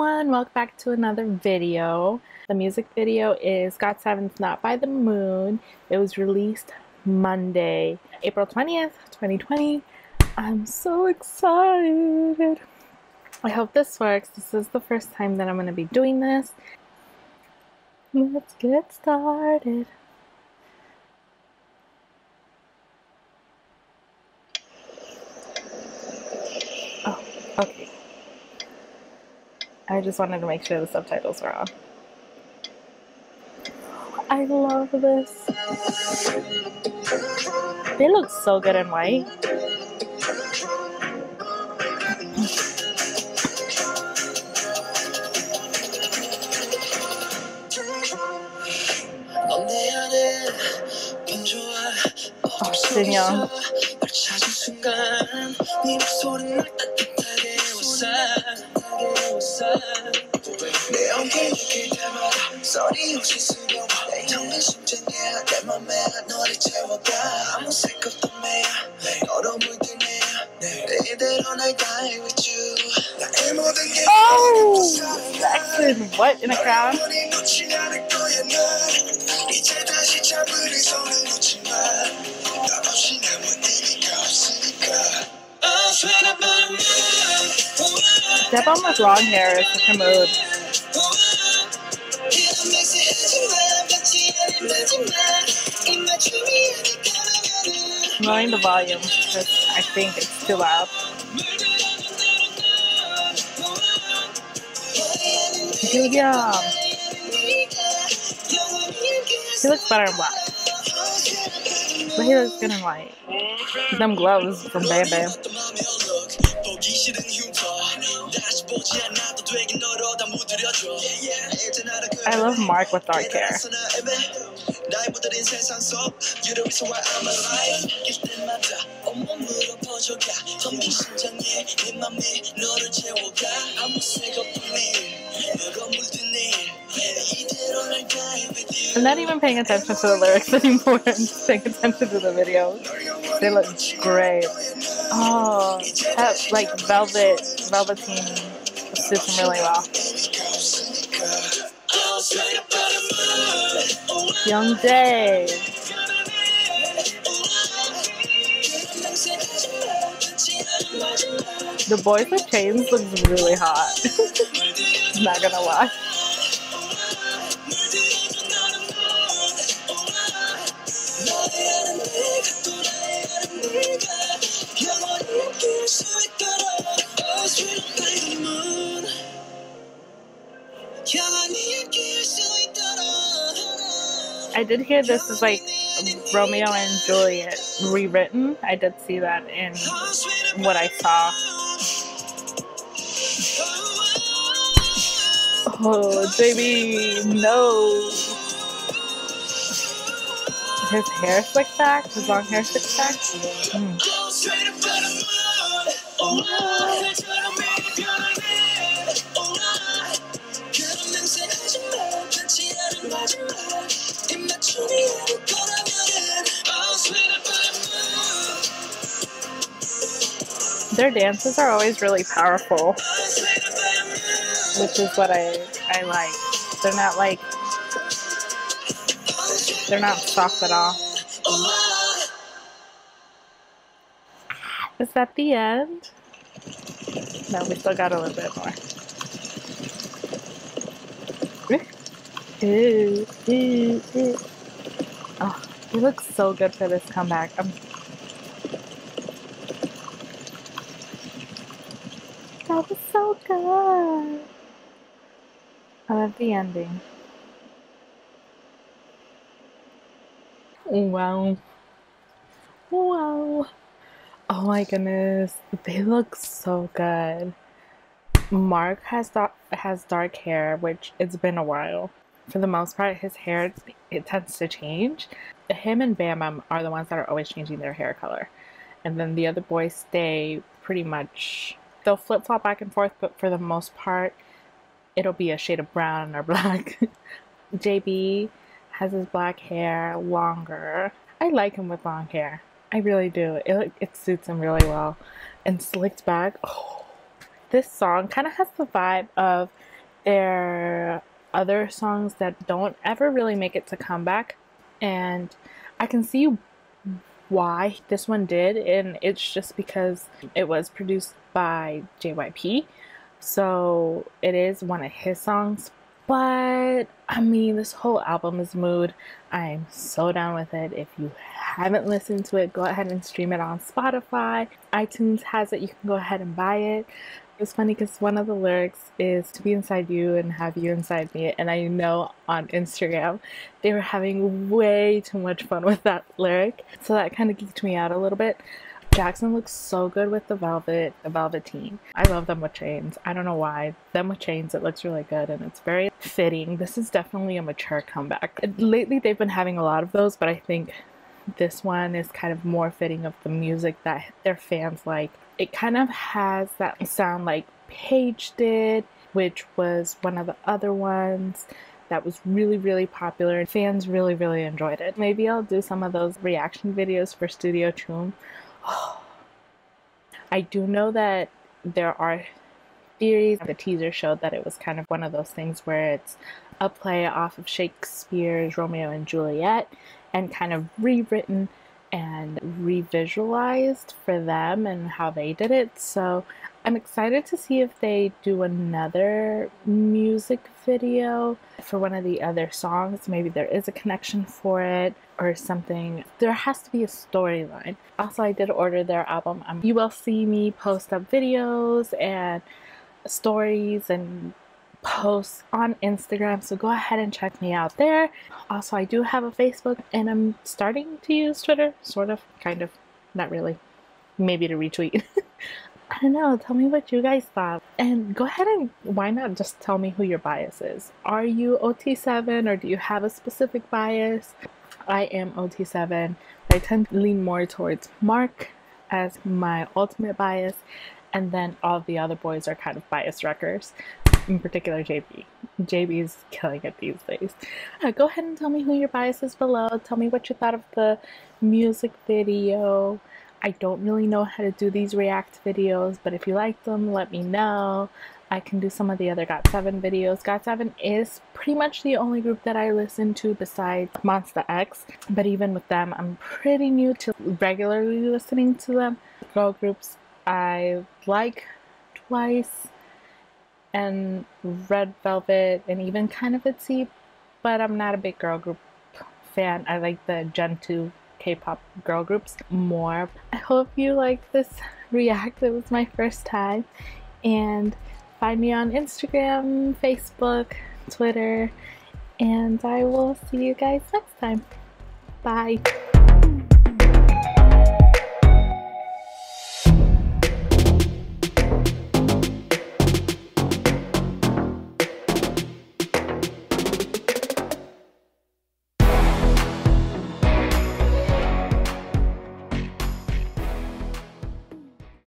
everyone, welcome back to another video. The music video is Got7's Not By The Moon. It was released Monday, April 20th, 2020. I'm so excited. I hope this works. This is the first time that I'm going to be doing this. Let's get started. Oh, okay. I just wanted to make sure the subtitles were on. I love this. They look so good in white. Oh, Sinyoung. Oh, Jackson, what in a crowd? Jaebeom with long hair is such a mood. I'm lowering the volume because I think it's too loud. He looks better in black, but he looks good in white. Them gloves from BamBam. I love Mark with dark hair. I'm not even paying attention to the lyrics anymore. I'm just paying attention to the videos. They look great. Oh, that like velveteen suits them really well. Youngjae. The boys with chains looks really hot. I'm not gonna lie. I did hear this is like Romeo and Juliet rewritten. I did see that in what I saw. Oh, baby, no. His hair slicked back, his long hair slicked back. Their dances are always really powerful, which is what I like. They're not soft at all. Is that the end? No, we still got a little bit more. Ooh, ooh, ooh. Oh, it looks so good for this comeback. That was so good. I love the ending. Wow. Wow. Oh my goodness. They look so good. Mark has dark hair, which it's been a while. For the most part, his hair, it tends to change. Him and BamBam are the ones that are always changing their hair color. And then the other boys stay pretty much... They'll flip-flop back and forth, but for the most part, it'll be a shade of brown or black. JB has his black hair longer. I like him with long hair. I really do. It suits him really well. And slicked back. Oh, this song kind of has the vibe of their other songs that don't ever really make it to comeback, and I can see why this one did, and it's just because it was produced by JYP, so it is one of his songs. But I mean, this whole album is mood. I'm so down with it. If you haven't listened to it, go ahead and stream it on Spotify. iTunes has it, you can go ahead and buy it. It's funny because one of the lyrics is "to be inside you and have you inside me," and I know on Instagram they were having way too much fun with that lyric, so that kind of geeked me out a little bit. Jackson looks so good with the velveteen. I love them with chains. I don't know why. Them with chains, it looks really good and it's very fitting. This is definitely a mature comeback. Lately they've been having a lot of those, but I think this one is kind of more fitting of the music that their fans like. It kind of has that sound like Paige did, which was one of the other ones that was really, really popular. Fans really, really enjoyed it. Maybe I'll do some of those reaction videos for Studio Choom. Oh. I do know that there are theories. The teaser showed that it was kind of one of those things where it's a play off of Shakespeare's Romeo and Juliet and kind of rewritten and revisualized for them and how they did it. So I'm excited to see if they do another music video for one of the other songs. Maybe there is a connection for it or something. There has to be a storyline. Also, I did order their album. You will see me post up videos and stories and posts on Instagram, so go ahead and check me out there. Also, I do have a Facebook, and I'm starting to use Twitter, sort of, kind of, not really, maybe to retweet. I don't know, tell me what you guys thought, and go ahead and why not just tell me who your bias is. Are you OT7 or do you have a specific bias? I am OT7. I tend to lean more towards Mark as my ultimate bias, and then all the other boys are kind of bias wreckers. In particular, JB. JB is killing it these days. Go ahead and tell me who your bias is below. Tell me what you thought of the music video. I don't really know how to do these react videos, but if you like them, let me know. I can do some of the other Got7 videos. Got7 is pretty much the only group that I listen to besides Monsta X, but even with them, I'm pretty new to regularly listening to them. Girl groups, I like Twice and Red Velvet and even kind of Itzy, but I'm not a big girl group fan. I like the Gen 2 K-pop girl groups more. I hope you like this react. It was my first time, and find me on Instagram, Facebook, Twitter, and I will see you guys next time. Bye.